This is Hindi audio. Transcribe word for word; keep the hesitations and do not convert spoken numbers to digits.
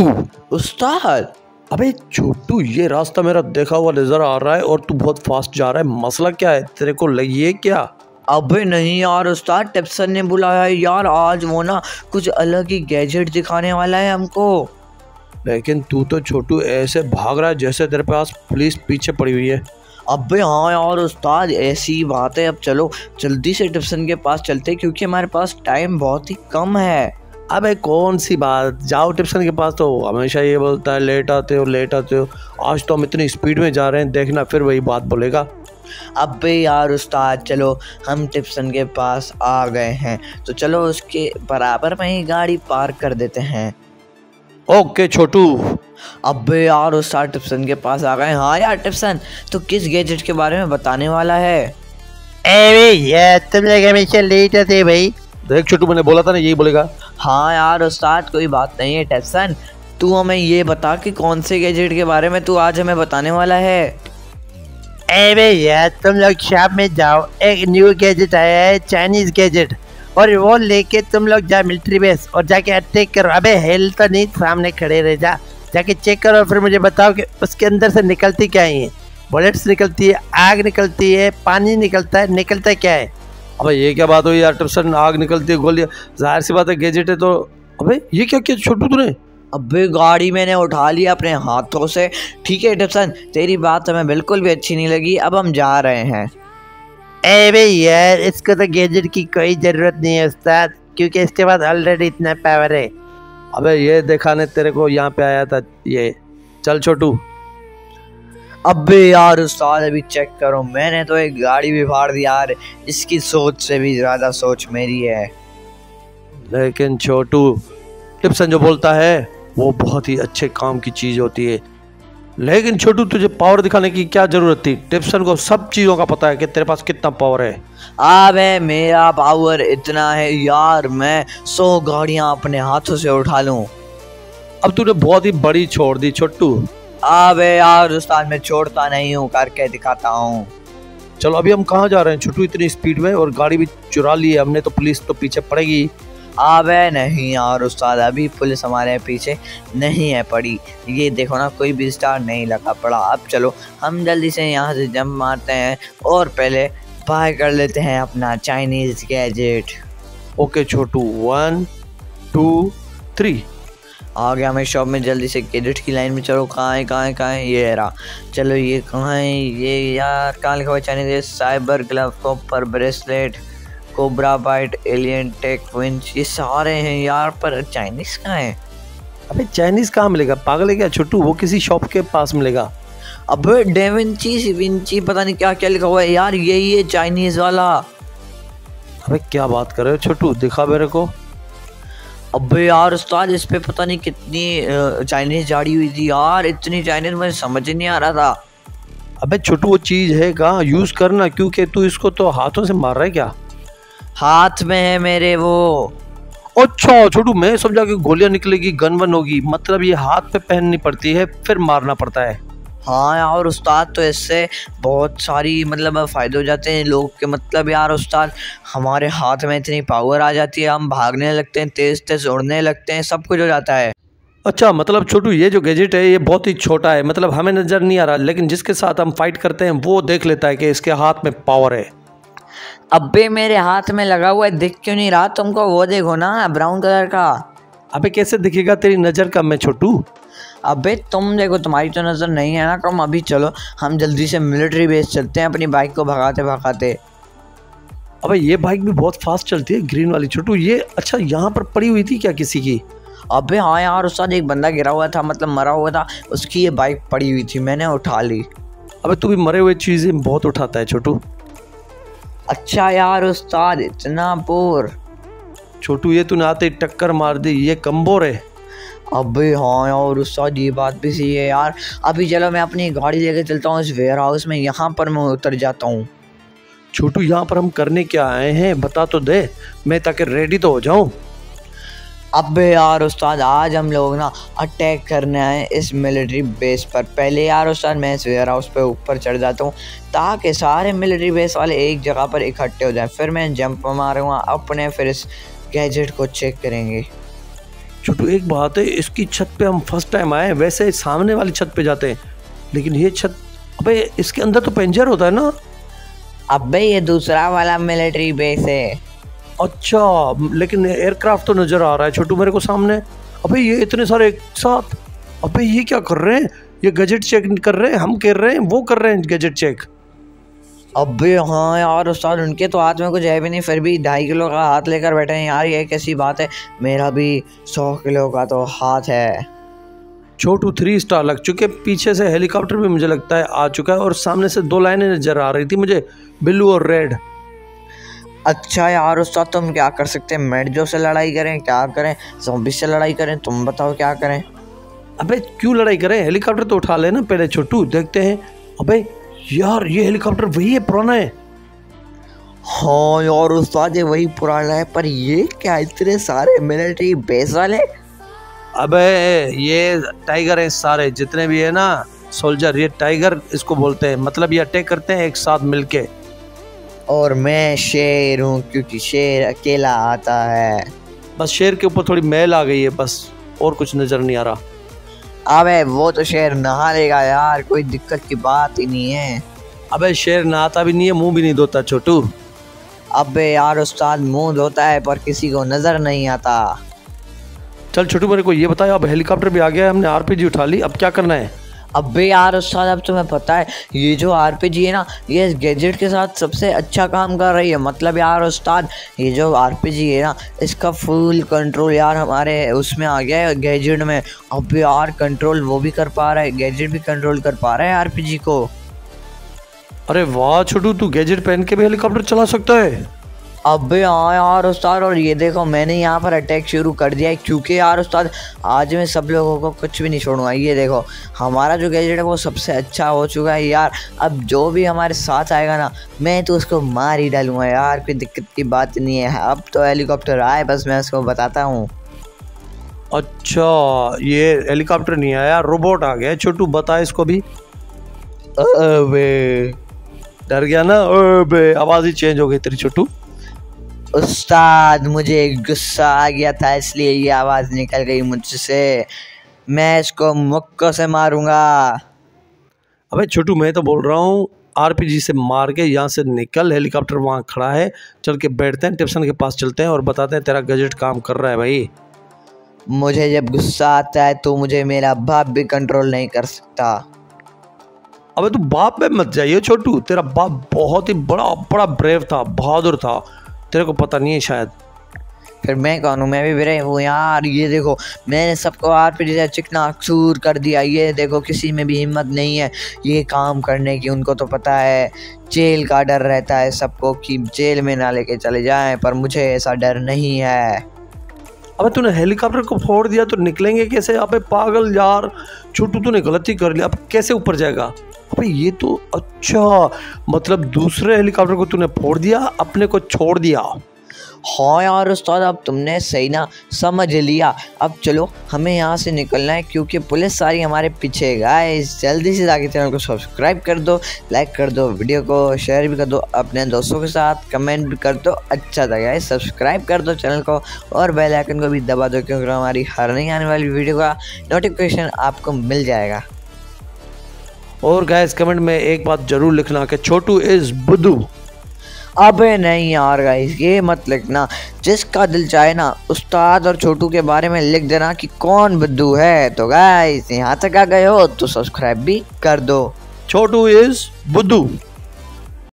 छोटू। उस्ताद, अबे छोटू, ये रास्ता मेरा देखा हुआ नजर आ रहा है और तू बहुत फास्ट जा रहा है, मसला क्या है? तेरे को लगी है क्या? अबे नहीं यार उस्ताद, टिप्सन ने बुलाया है यार, आज वो ना कुछ अलग ही गैजेट दिखाने वाला है हमको। लेकिन तू तो छोटू ऐसे भाग रहा है जैसे तेरे पास पुलिस पीछे पड़ी हुई है। अबे हाँ यार उस्ताद, ऐसी बात है। अब चलो जल्दी से टिप्सन के पास चलते क्योंकि हमारे पास टाइम बहुत ही कम है। अबे कौन सी बात, जाओ टिप्सन के पास, तो हमेशा ये बोलता है लेट आते हो लेट आते हो, आज तो हम इतनी स्पीड में जा रहे हैं, देखना फिर वही बात बोलेगा। अबे यार उस्ताद, चलो हम टिप्सन के पास आ गए हैं, तो चलो उसके बराबर में ही गाड़ी पार्क कर देते हैं। ओके छोटू। अबे यार उस्ताद, टिप्सन के पास आ गए। हाँ यार टिप्सन, तो किस गैजेट के बारे में बताने वाला है? अरे यार तुम लोग हमेशा लेट आते हो भाई। देख छोटू, मैंने बोला था ना यही बोलेगा। हाँ यार उस्ताद, कोई बात नहीं है। टिप्सन, तू हमें ये बता कि कौन से गैजेट के बारे में तू आज हमें बताने वाला है? अरे यार तुम लोग शॉप में जाओ, एक न्यू गैजेट आया है चाइनीज गैजेट, और वो लेके तुम लोग जा मिलिट्री बेस और जाके अटैक करो। अबे हेल तो नहीं, सामने खड़े रह जा, जाके चेक करो, फिर मुझे बताओ कि उसके अंदर से निकलती क्या है। बुलेट्स निकलती है, आग निकलती है, पानी निकलता है, निकलता क्या है? अबे ये क्या बात हुई यार टिप्सन, आग निकलती है, गोलियाँ, जाहिर सी बात है गैजेट है तो। अबे ये क्या किया छोटू तूने? अबे गाड़ी मैंने उठा लिया अपने हाथों से। ठीक है टिप्सन, तेरी बात हमें बिल्कुल भी अच्छी नहीं लगी, अब हम जा रहे हैं। अरे यार इसको तो गैजेट की कोई ज़रूरत नहीं है उस्ताद, क्योंकि इसके बाद ऑलरेडी इतना पावर है। अबे ये दिखाने तेरे को यहाँ पे आया था ये, चल छोटू। अबे यार उस्ताद, अभी चेक करो, मैंने तो एक गाड़ी भी फाड़ दी यार, इसकी सोच से भी ज़्यादा सोच मेरी है। लेकिन छोटू, टिप्सन जो बोलता है वो बहुत ही अच्छे काम की चीज़ होती है। लेकिन छोटू, तुझे पावर दिखाने की क्या जरूरत थी? टिप्सन को सब चीज़ों का पता है कि तेरे पास कितना पावर है। अबे मेरा पावर इतना है यार, मैं सौ गाड़ियाँ अपने हाथों से उठा लूँ। अब तूने बहुत ही बड़ी छोड़ दी छोटू। अबे यार उस्ताद, मैं छोड़ता नहीं हूँ, करके दिखाता हूँ। चलो अभी हम कहाँ जा रहे हैं छोटू इतनी स्पीड में, और गाड़ी भी चुरा ली है हमने, तो पुलिस तो पीछे पड़ेगी। अबे नहीं यार उस्ताद, अभी पुलिस हमारे पीछे नहीं है पड़ी, ये देखो ना कोई भी स्टार नहीं लगा पड़ा। अब चलो हम जल्दी से यहाँ से जंप मारते हैं और पहले बाय कर लेते हैं अपना Chinese gadget. Okay Chhotu, one two three. आ गया मैं शॉप में, जल्दी से गैजेट की लाइन में। चलो कहाँ है कहाँ है कहाँ है, ये रहा। चलो ये कहाँ है, ये यार कहाँ लिखा हुआ है Chinese? Cyber glove, copper bracelet, cobra bite, alien tech winch, ये सारे हैं यार, पर चाइनीज कहाँ है? अबे चाइनीज कहाँ मिलेगा, पागल है क्या छोटू, वो किसी शॉप के पास मिलेगा। अबे डेविंची विंची पता नहीं क्या क्या लिखा हुआ है यार, यही है चाइनीज वाला। अबे क्या बात कर रहे हो छोटू, दिखा मेरे को। अबे यार उस्ताद, इस पे पता नहीं कितनी चाइनीज जाड़ी हुई थी यार, इतनी चाइनीज मुझे समझ नहीं आ रहा था। अबे छोटू, वो चीज़ है कहाँ, यूज़ करना, क्योंकि तू इसको तो हाथों से मार रहा है क्या? हाथ में है मेरे वो। अच्छा छोटू, मैं समझा कि गोलियां निकलेगी, गन वन होगी, मतलब ये हाथ पे पहननी पड़ती है फिर मारना पड़ता है। हाँ यार उस्ताद, तो इससे बहुत सारी मतलब फ़ायदे हो जाते हैं लोग के, मतलब यार उस्ताद हमारे हाथ में इतनी पावर आ जाती है, हम भागने लगते हैं, तेज़ तेज़ उड़ने लगते हैं, सब कुछ हो जाता है। अच्छा, मतलब छोटू ये जो गैजेट है ये बहुत ही छोटा है, मतलब हमें नज़र नहीं आ रहा, लेकिन जिसके साथ हम फाइट करते हैं वो देख लेता है कि इसके हाथ में पावर है। अबे मेरे हाथ में लगा हुआ है, दिख क्यों नहीं रहा तुमको? वो देखो ना, ब्राउन कलर का। अबे कैसे दिखेगा, तेरी नज़र कम है छोटू। अबे तुम देखो, तुम्हारी तो नज़र नहीं है ना कम। अभी चलो हम जल्दी से मिलिट्री बेस चलते हैं अपनी बाइक को भगाते भगाते। अबे ये बाइक भी बहुत फास्ट चलती है, ग्रीन वाली छोटू। ये अच्छा यहाँ पर पड़ी हुई थी क्या किसी की? अबे हाँ यार उस साथ एक बंदा गिरा हुआ था, मतलब मरा हुआ था, उसकी ये बाइक पड़ी हुई थी, मैंने उठा ली। अबे तू भी मरे हुए चीज़ें बहुत उठाता है छोटू। अच्छा यार उस्ताद, इतना बोर। छोटू ये तूने आते ही टक्कर मार दी, ये कम्बोर है। अबे हाँ यार उस्ताद, ये बात भी सही है यार। अभी चलो मैं अपनी गाड़ी लेके चलता हूँ इस वेयर हाउस में, यहाँ पर मैं उतर जाता हूँ। छोटू यहाँ पर हम करने क्या आए हैं बता तो दे, मैं ताकि रेडी तो हो जाऊँ। अबे यार उस्ताद, आज हम लोग ना अटैक करने आए इस मिलिट्री बेस पर। पहले यार उस्ताद मैं इस वेयर हाउस पर ऊपर चढ़ जाता हूँ ताकि सारे मिलिट्री बेस वाले एक जगह पर इकट्ठे हो जाएं, फिर मैं जंप मारूँगा अपने, फिर इस गैजेट को चेक करेंगे। छोटू एक बात है, इसकी छत पे हम फर्स्ट टाइम आए, वैसे सामने वाली छत पे जाते हैं, लेकिन ये छत, अबे इसके अंदर तो पेंजर होता है ना। अबे ये दूसरा वाला मिलिट्री बेस है। अच्छा, लेकिन एयरक्राफ्ट तो नज़र आ रहा है छोटू मेरे को सामने। अबे ये इतने सारे एक साथ, अबे ये क्या कर रहे हैं? ये गैजेट चेक कर रहे हैं, हम कर रहे हैं, वो कर रहे हैं गैजेट चेक। अबे हाँ यार उस्ताद, उनके तो हाथ में कुछ है भी नहीं, फिर भी ढाई किलो का हाथ लेकर बैठे हैं यार, ये कैसी बात है? मेरा भी सौ किलो का तो हाथ है। छोटू थ्री स्टार लग चुके, पीछे से हेलीकॉप्टर भी मुझे लगता है आ चुका है, और सामने से दो लाइनें नजर आ रही थी मुझे, ब्लू और रेड। अच्छा यार उस्ताद, तुम क्या कर सकते हैं? मेडजो से लड़ाई करें, क्या करें? ज़ॉम्बी से लड़ाई करें, तुम बताओ क्या करें। अबे क्यों लड़ाई करें, हेलीकॉप्टर तो उठा लेना पहले छोटू, देखते हैं। अबे यार ये हेलीकॉप्टर वही है, पुराना है। हाँ यार उस्ताद, ये वही पुराना है, पर ये क्या इतने सारे मिलिट्री बेस वाले? अबे ये टाइगर है, सारे जितने भी है ना सोल्जर, ये टाइगर इसको बोलते हैं, मतलब ये अटैक करते हैं एक साथ मिलके। और मैं शेर हूँ, क्योंकि शेर अकेला आता है। बस शेर के ऊपर थोड़ी मैल आ गई है बस, और कुछ नज़र नहीं आ रहा। अबे वो तो शेर नहा लेगा यार, कोई दिक्कत की बात ही नहीं है। अबे शेर नहाता भी नहीं है, मुंह भी नहीं धोता छोटू। अबे यार उस्ताद मुंह धोता है, पर किसी को नज़र नहीं आता। चल छोटू मेरे को ये बताया, अब हेलीकॉप्टर भी आ गया है, हमने आरपीजी उठा ली, अब क्या करना है? अबे यार उस्ताद, अब तुम्हें पता है ये जो आरपीजी है ना, ये गैजेट के साथ सबसे अच्छा काम कर रही है। मतलब यार उस्ताद, ये जो आरपीजी है ना, इसका फुल कंट्रोल यार हमारे उसमें आ गया है, गैजेट में। अब यार कंट्रोल वो भी कर पा रहा है, गैजेट भी कंट्रोल कर पा रहा है आरपीजी को। अरे वाह छोटू, तू गैजेट पहन के भी हेलीकॉप्टर चला सकता है? अबे हाँ यार उस्ताद, और ये देखो मैंने यहाँ पर अटैक शुरू कर दिया है, क्योंकि यार उस्ताद आज मैं सब लोगों को कुछ भी नहीं छोड़ूंगा। ये देखो हमारा जो गैजेट है वो सबसे अच्छा हो चुका है यार, अब जो भी हमारे साथ आएगा ना, मैं तो उसको मार ही डालूंगा यार, कोई दिक्कत की बात नहीं है। अब तो हेलीकॉप्टर आए, बस मैं उसको बताता हूँ। अच्छा ये हेलीकॉप्टर नहीं आया, रोबोट आ गया। छोटू बता इसको भी। अबे डर गया ना, अबे आवाज़ ही चेंज हो गई तेरी छोटू। उस्ताद मुझे गुस्सा आ गया था, इसलिए ये आवाज़ निकल गई मुझसे। मैं इसको मुक्को से मारूंगा। अबे छोटू मैं तो बोल रहा हूँ, आरपीजी से मार के यहाँ से निकल, हेलीकॉप्टर वहाँ खड़ा है, चल के बैठते हैं टिप्सन के पास, चलते हैं और बताते हैं तेरा गैजेट काम कर रहा है। भाई मुझे जब गुस्सा आता है तो मुझे मेरा बाप भी कंट्रोल नहीं कर सकता। अबे तू बाप में मत जाइए छोटू, तेरा बाप बहुत ही बड़ा बड़ा ब्रेव था, बहादुर था, तेरे को पता नहीं है शायद। फिर मैं कौन हूँ? मैं भी ब्रेव हूँ यार। ये देखो मैंने सबको आरपीजी से चिकना चूर कर दिया, ये देखो किसी में भी हिम्मत नहीं है ये काम करने की। उनको तो पता है, जेल का डर रहता है सबको कि जेल में ना लेके चले जाएं, पर मुझे ऐसा डर नहीं है। अबे तूने हेलीकॉप्टर को फोड़ दिया तो निकलेंगे कैसे? अबे पागल यार छोटू, तूने गलती कर लिया, अब कैसे ऊपर जाएगा? अबे ये तो अच्छा, मतलब दूसरे हेलीकॉप्टर को तूने फोड़ दिया, अपने को छोड़ दिया। हाँ यार उस्ताद, अब तुमने सही ना समझ लिया। अब चलो हमें यहाँ से निकलना है, क्योंकि पुलिस सारी हमारे पीछे। गाइस जल्दी से जाके चैनल को सब्सक्राइब कर दो, लाइक कर दो, वीडियो को शेयर भी कर दो अपने दोस्तों के साथ, कमेंट भी कर दो। अच्छा था गाइस, सब्सक्राइब कर दो चैनल को और बेल आइकन को भी दबा दो, क्योंकि हमारी हर नई आने वाली वीडियो का नोटिफिकेशन आपको मिल जाएगा। और गाइस कमेंट में एक बात जरूर लिखना कि छोटू इज बुद्धू। अबे नहीं यार गाइस, ये मत लिखना, जिसका दिल चाहे ना उस्ताद और छोटू के बारे में लिख देना कि कौन बुद्धू है। तो गाइस यहाँ तक आ गए हो तो सब्सक्राइब भी कर दो। छोटू इज बुद्धू।